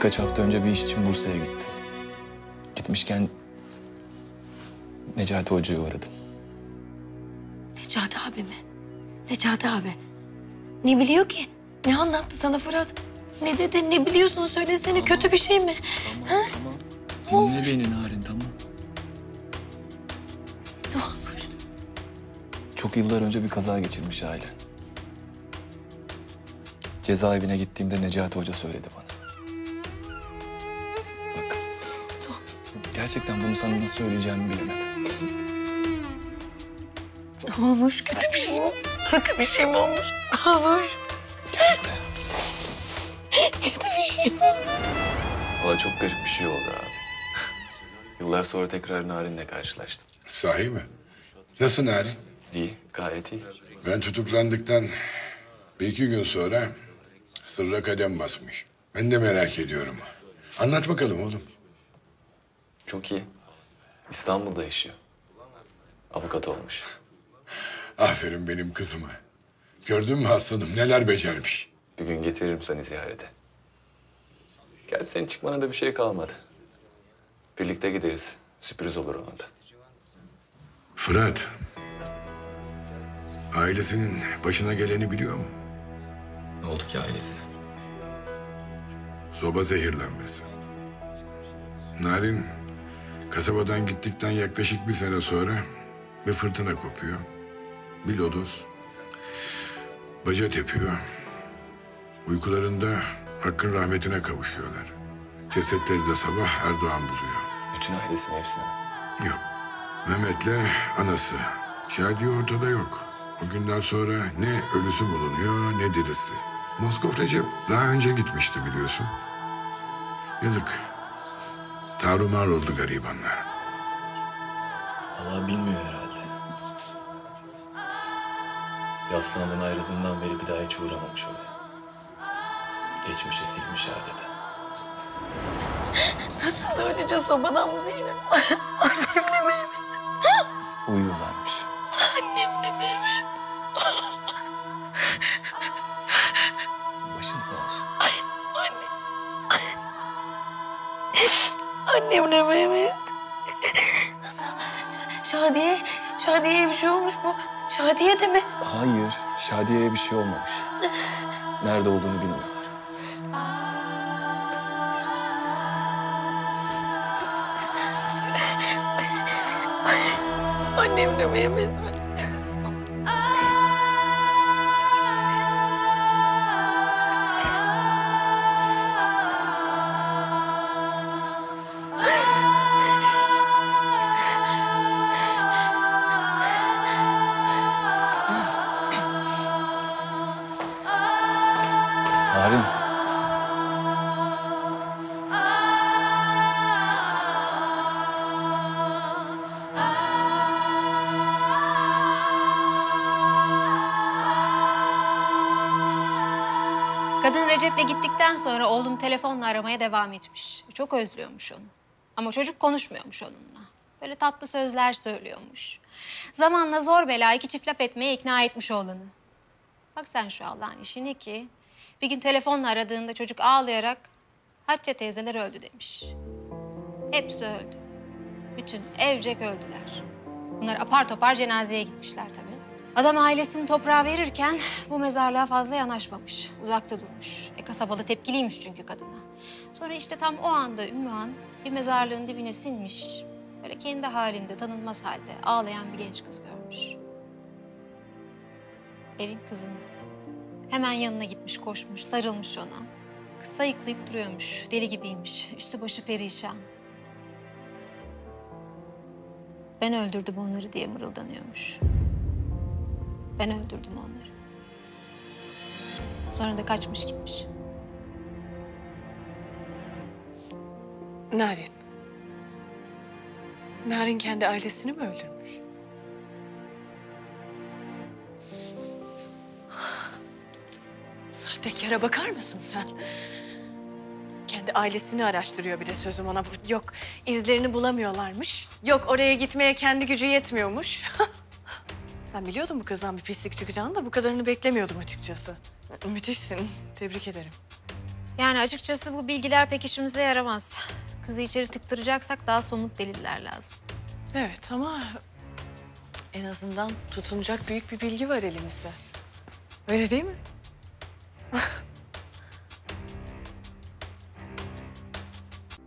birkaç hafta önce bir iş için Bursa'ya gittim. Gitmişken Necati Hoca'ya uğradım. Necati abi mi? Necati abi. Ne biliyor ki? Ne anlattı sana Fırat? Ne dedi? Ne biliyorsun? Söylesene. Tamam. Kötü bir şey mi? Tamam, tamam. Dinle beni Narin, tamam. Ne olur? Çok yıllar önce bir kaza geçirmiş ailen. Cezaevine gittiğimde Necati Hoca söyledi bana. Bak, gerçekten bunu sana nasıl söyleyeceğimi bilemedim. Ne olur? Kötü bir şey mi? Kötü bir şey mi olmuş? Ne olur? Gel buraya. Kötü bir şey mi? Valla çok garip bir şey oldu abi. Yıllar sonra tekrar Narin'le karşılaştım. Sahi mi? Nasıl Narin? İyi, gayet iyi. Ben tutuklandıktan bir iki gün sonra sırra kadem basmış. Ben de merak ediyorum. Anlat bakalım oğlum. Çok iyi. İstanbul'da yaşıyor. Avukat olmuş. Aferin benim kızıma. Gördün mü Hasanım neler becermiş. Bir gün getiririm seni ziyarete. Gerçi senin çıkmana da bir şey kalmadı. Birlikte gideriz. Sürpriz olur ona da. Fırat. Ailesinin başına geleni biliyor mu? Ne oldu ki ailesi? Soba zehirlenmesi. Narin kasabadan gittikten yaklaşık bir sene sonra bir fırtına kopuyor. Bir lodos. Baca tepiyor. Uykularında Hakk'ın rahmetine kavuşuyorlar. Cesetleri de sabah Erdoğan buluyor. Bütün ailesinin hepsini? Yok. Mehmet'le anası. Şadiye ortada yok. O günden sonra ne ölüsü bulunuyor ne dirisi. Moskov Recep daha önce gitmişti biliyorsun. Yazık. Tarumar oldu garibanlar. Vallahi bilmiyor herhalde. Yaslan'dan ayrıldığından beri bir daha hiç uğramamış oraya. Geçmişi silmiş adeta. Nasıl da öylece sobadan mı zehirlenmiş? Annemle Mehmet. Uyuyorlarmış. Annemle Mehmet. Başın sağ olsun. Ay, anne. Annemle Mehmet. Nasıl? Şadiye'ye bir şey olmuş mu? Şadiye de mi? Hayır, Şadiye'ye bir şey olmamış. Nerede olduğunu bilmiyorlar. Annemle Mehmet mi? Kadın Recep'le gittikten sonra oğlum telefonla aramaya devam etmiş. Çok özlüyormuş onu. Ama çocuk konuşmuyormuş onunla. Böyle tatlı sözler söylüyormuş. Zamanla zor bela iki çift laf etmeye ikna etmiş oğlanı. Bak sen şu Allah'ın işine ki. Bir gün telefonla aradığında çocuk ağlayarak Hatçe teyzeler öldü demiş. Hepsi öldü. Bütün evcek öldüler. Bunlar apar topar cenazeye gitmişler tabii. Adam ailesini toprağa verirken bu mezarlığa fazla yanaşmamış. Uzakta durmuş. Kasabalı tepkiliymiş çünkü kadına. Sonra işte tam o anda Ümmühan bir mezarlığın dibine sinmiş. Böyle kendi halinde, tanınmaz halde ağlayan bir genç kız görmüş. Evin kızının. Hemen yanına gitmiş, koşmuş, sarılmış ona. Kız sayıklayıp duruyormuş, deli gibiymiş. Üstü başı perişan. Ben öldürdüm onları diye mırıldanıyormuş. Ben öldürdüm onları. Sonra da kaçmış gitmiş. Narin. Narin kendi ailesini mi öldürmüş? Sahtekâra bakar mısın sen? Kendi ailesini araştırıyor bile sözüm ona. Yok izlerini bulamıyorlarmış. Yok oraya gitmeye kendi gücü yetmiyormuş. Ben biliyordum bu kızdan bir pislik çıkacağını da bu kadarını beklemiyordum açıkçası. Müthişsin, tebrik ederim. Yani açıkçası bu bilgiler pek işimize yaramaz. Kızı içeri tıktıracaksak daha somut deliller lazım. Evet ama en azından tutunacak büyük bir bilgi var elimizde. Öyle değil mi?